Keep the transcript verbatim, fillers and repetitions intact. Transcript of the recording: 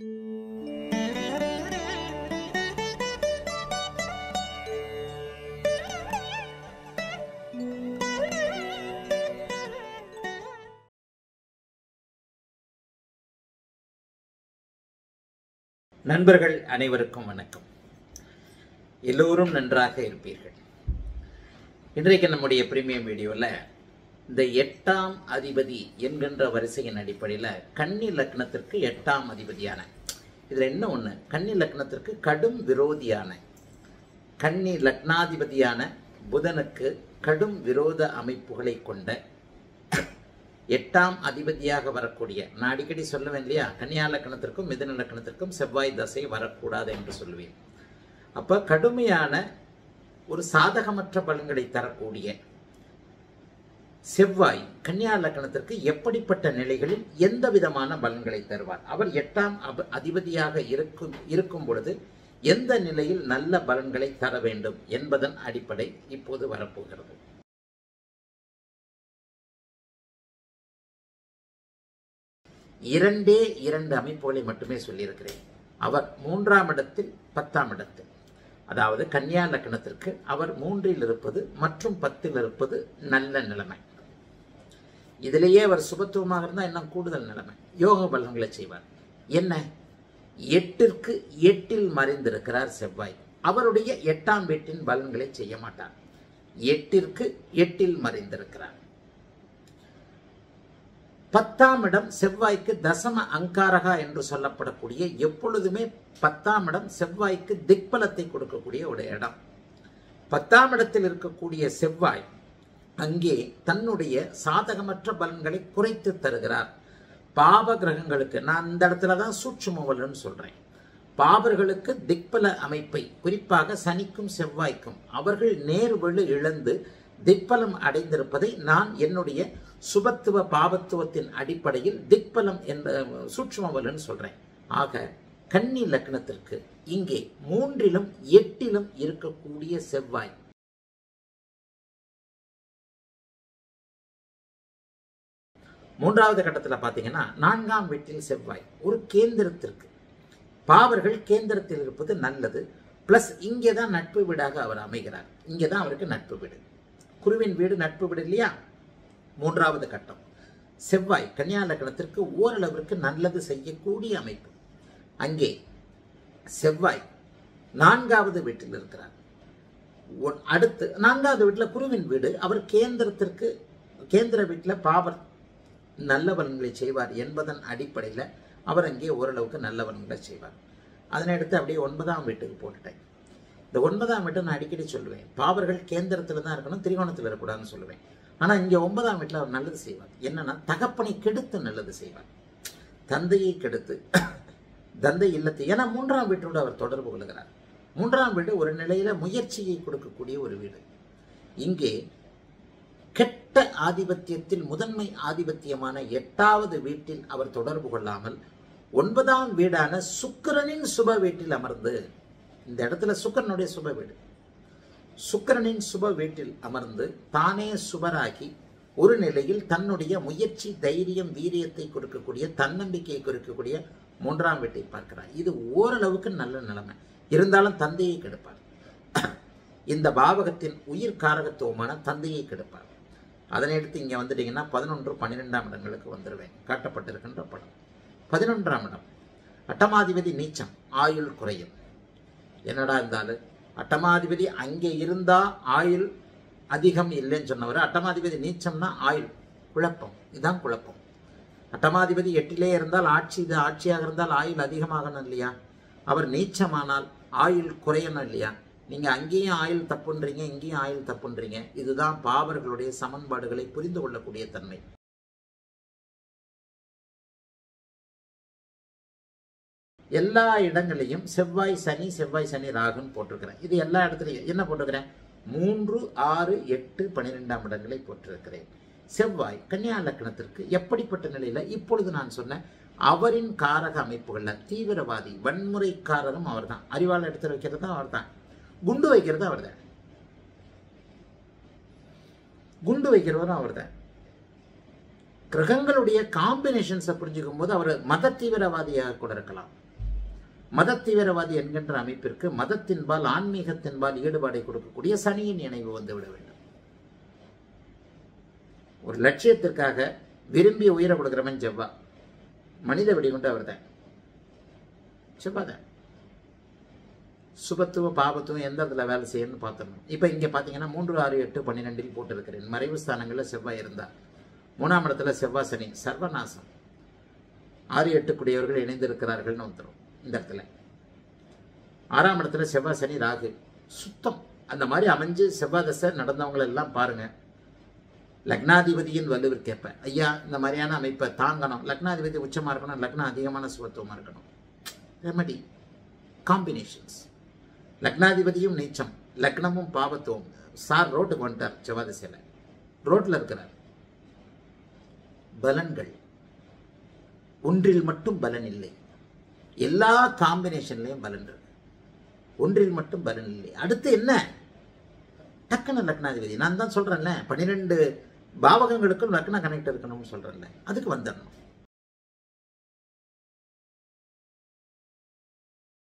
நண்பர்கள் அனைவருக்கும் வணக்கம். எல்லோரும் நன்றாக இருப்பீர்கள். இன்றைக்கு நம்முடைய பிரீமியம் வீடியோவில் இந்த எட்டாம் அதிபதி என்கின்ற வரிசையின் அடிப்படையில் கன்னி லக்னத்திற்கு எட்டாம் அதிபதியான இதில் என்ன ஒன்று, கன்னி லக்னத்திற்கு கடும் விரோதியான கன்னி லக்னாதிபதியான புதனுக்கு கடும் விரோத அமைப்புகளை கொண்ட எட்டாம் அதிபதியாக வரக்கூடிய, நான் அடிக்கடி சொல்லுவேன் இல்லையா, கன்னியா லக்னத்திற்கும் மிதுன லக்னத்திற்கும் செவ்வாய் தசை வரக்கூடாது என்று சொல்லுவேன். அப்போ கடுமையான ஒரு சாதகமற்ற பலன்களை தரக்கூடிய செவ்வாய் கன்னியா லக்னத்திற்கு எப்படிப்பட்ட நிலைகளில் எந்த விதமான பலன்களை தருவார், அவர் எட்டாம் அதிபதியாக இருக்கும் இருக்கும் பொழுது எந்த நிலையில் நல்ல பலன்களை தர வேண்டும் என்பதன் அடிப்படை இப்போது வரப்போகிறது. இரண்டே இரண்டு அமைப்புகளை மட்டுமே சொல்லியிருக்கிறேன். அவர் மூன்றாம் இடத்தில் பத்தாம் இடத்தில், அதாவது கன்னியா லக்னத்திற்கு அவர் மூன்றில் இருப்பது மற்றும் பத்தில் இருப்பது நல்ல நிலைமை. இதிலேயே அவர் சுபத்துவமாக இருந்தால் இன்னும் கூடுதல் நிலைமை, யோக பலன்களை செய்வார். என்ன, எட்டிற்கு எட்டில் மறைந்திருக்கிறார் செவ்வாய், அவருடைய எட்டாம் வீட்டின் பலன்களை செய்ய மாட்டார். எட்டிற்கு எட்டில் மறைந்திருக்கிறார். பத்தாம் இடம் செவ்வாய்க்கு தசம அங்காரகா என்று சொல்லப்படக்கூடிய, எப்பொழுதுமே பத்தாம் இடம் செவ்வாய்க்கு திக்பலத்தை கொடுக்கக்கூடிய ஒரு இடம். பத்தாம் இடத்தில் இருக்கக்கூடிய செவ்வாய் அங்கே தன்னுடைய சாதகமற்ற பலன்களை குறைத்து தருகிறார் பாவ கிரகங்களுக்கு. நான் இந்த இடத்துல தான் சூட்சுமவல்னு சொல்றேன். பாவர்களுக்கு திக்பல அமைப்பை, குறிப்பாக சனிக்கும் செவ்வாய்க்கும் அவர்கள் நேர்வழு இழந்து திக்பலம் அடைந்திருப்பதை நான் என்னுடைய சுபத்துவ பாவத்துவத்தின் அடிப்படையில் திக்பலம் என்ற சூட்சுமவலன்னு சொல்றேன். ஆக கன்னி லக்னத்திற்கு இங்கே மூன்றிலும் எட்டிலும் இருக்கக்கூடிய செவ்வாய் மூன்றாவது கட்டத்தில் பார்த்தீங்கன்னா நான்காம் வீட்டில் செவ்வாய் ஒரு கேந்திரத்திற்கு, பாவர்கள் கேந்திரத்தில் இருப்பது நல்லது. பிளஸ் இங்கேதான் நட்பு வீடாக அவர் அமைகிறார். இங்கேதான் அவருக்கு நட்பு வீடு, குருவின் வீடு நட்பு வீடு இல்லையா. மூன்றாவது கட்டம் செவ்வாய் கன்னியா லக்னத்திற்கு ஓரளவிற்கு நல்லது செய்யக்கூடிய அமைப்பு. அங்கே செவ்வாய் நான்காவது வீட்டில் இருக்கிறார். அடுத்து நான்காவது வீட்டில் குருவின் வீடு, அவர் கேந்திரத்திற்கு கேந்திர வீட்டில் பாவர் நல்லவன்களை செய்வார் என்பதன் அடிப்படையில் அவர் அங்கே ஓரளவுக்கு நல்லவன்களை செய்வார். அதனை அடுத்து அப்படியே ஒன்பதாம் வீட்டுக்கு போட்டுட்டேன். இந்த ஒன்பதாம் வீட்டை நான் அடிக்கடி சொல்லுவேன், பாவர்கள் கேந்திரத்தில் தான் இருக்கணும், திரிகோணத்தில் இருக்கக்கூடாதுன்னு சொல்லுவேன். ஆனால் இங்கே ஒன்பதாம் வீட்டில் அவர் நல்லது செய்வார். என்னன்னா தகப்பனை கெடுத்து நல்லது செய்வார், தந்தையை கெடுத்து தந்தை இல்லத்தை. ஏன்னா மூன்றாம் வீட்டோடு அவர் தொடர்பு கொள்கிறார். மூன்றாம் வீடு ஒரு நிலையில முயற்சியை கொடுக்கக்கூடிய ஒரு வீடு. இங்கே கெட்ட ஆதிபத்தியத்தில் முதன்மை ஆதிபத்தியமான எட்டாவது வீட்டில் அவர் தொடர்பு கொள்ளாமல் ஒன்பதாம் வீடான சுக்கிரனின் சுப வீட்டில் அமர்ந்து, இந்த இடத்துல சுக்கிரனுடைய சுப வீடு, சுக்கிரனின் சுப வீட்டில் அமர்ந்து தானே சுபராகி ஒரு நிலையில் தன்னுடைய முயற்சி தைரியம் வீரியத்தை கொடுக்கக்கூடிய, தன்னம்பிக்கையை கொடுக்கக்கூடிய மூன்றாம் வீட்டை பார்க்கிறார். இது ஓரளவுக்கு நல்ல நிலைமை. இருந்தாலும் தந்தையை கெடுப்பார். இந்த பாவகத்தின் உயிர் காரகத்துவமான தந்தையை கெடுப்பார். அதனை எடுத்து இங்கே வந்துட்டீங்கன்னா பதினொன்று பன்னிரெண்டாம் இடங்களுக்கு வந்துடுவேன். காட்டப்பட்டிருக்கின்ற படம் பதினொன்றாம் இடம் அட்டமாதிபதி நீச்சம், ஆயுள் குறையும். என்னடா இருந்தாலும் அட்டமாதிபதி அங்கே இருந்தா ஆயுள் அதிகம் இல்லைன்னு சொன்னவர், அட்டமாதிபதி நீச்சம்னா ஆயுள் குழப்பம். இதுதான் குழப்பம். அட்டமாதிபதி எட்டிலே இருந்தால் ஆட்சி, இது ஆட்சியாக இருந்தால் ஆயுள் அதிகமாகணும் இல்லையா. அவர் நீச்சமானால் ஆயுள் குறையணும் இல்லையா. நீங்கள் அங்கேயும் ஆயுள் தப்புன்றீங்க, இங்கேயும் ஆயுள் தப்புன்றீங்க. இதுதான் பாவர்களுடைய சமன்பாடுகளை புரிந்து கொள்ளக்கூடிய தன்மை. எல்லா இடங்களையும் செவ்வாய் சனி செவ்வாய் சனி ராகுன்னு போட்டிருக்கிறேன். இது எல்லா இடத்துலையும் என்ன போட்டிருக்கிறேன், மூன்று ஆறு எட்டு பன்னிரெண்டாம் இடங்களை போட்டிருக்கிறேன். செவ்வாய் கன்னியா லக்னத்திற்கு எப்படிப்பட்ட நிலையில, இப்பொழுது நான் சொன்ன அவரின் காரக அமைப்புகள்ல தீவிரவாதி வன்முறைக்காரரும் அவர் தான், அறிவால் எடுத்து வைக்கிறதும் அவர் தான், குண்டு வைக்கிறதும் அவர் தான், குண்டு வைக்கிறவரும் அவர் தான். கிரகங்களுடைய காம்பினேஷன்ஸை புரிஞ்சுக்கும் போது அவர் மத தீவிரவாதியாக கூட இருக்கலாம், मद तीव्रवादी என்கின்ற அமைப்பிற்கு மதத்தின்பால் ஆன்மீகத்தின்பால் ஈடுபாடு கொடுக்கக்கூடிய சனியின் நினைவு வந்துவிட வேண்டும். ஒரு லட்சியத்திற்காக விரும்பி உயிரை கொடுக்கிறவன் செவ்வா, மனித வெடிகுண்டு அவர் தான் செவ்வாதான். சுபத்துவம் பாபத்துவம் எந்த இடத்துல வேலை செய்யணும்னு பார்த்தோம். இப்போ இங்கே பார்த்தீங்கன்னா மூன்று ஆறு எட்டு பன்னிரெண்டில் போட்டிருக்கிறேன். மறைவு ஸ்தானங்களில் செவ்வாய் இருந்தால் மூணாம் இடத்துல செவ்வாய் சனி சர்வநாசம். ஆறு எட்டு கூடியவர்கள் இணைந்திருக்கிறார்கள்னு வந்துடும். இந்த இடத்துல ஆறாம் இடத்துல செவ்வாய் சனி ராகு சுத்தம். அந்த மாதிரி அமைஞ்சு செவ்வாய் தசை நடந்தவங்களெல்லாம் பாருங்கள். லக்னாதிபதியின் வலுவிற்கேற்ப ஐயா இந்த மாதிரியான அமைப்பை தாங்கணும். லக்னாதிபதி உச்சமாக இருக்கணும், லக்னம் அதிகமான சுபத்துவமாக இருக்கணும். Remedy combinations. லக்னாதிபதியும் நீச்சம், லக்னமும் பாபத்துவம். சார் ரோட்டுக்கு வந்துட்டார், செவ்வாய் திசையில் ரோட்டில் இருக்கிறார். பலன்கள் ஒன்றில் மட்டும் பலன் இல்லை, எல்லா காம்பினேஷன்லையும் பலன் இருக்கு, ஒன்றில் மட்டும் பலன் இல்லை. அடுத்து என்ன? டக்குன்னு லக்னாதிபதி, நான் தான் சொல்கிறேன்ல பன்னிரெண்டு பாவகங்களுக்கும் லக்னம் கனெக்ட் இருக்கணும்னு சொல்கிறேன்ல, அதுக்கு வந்துடணும்.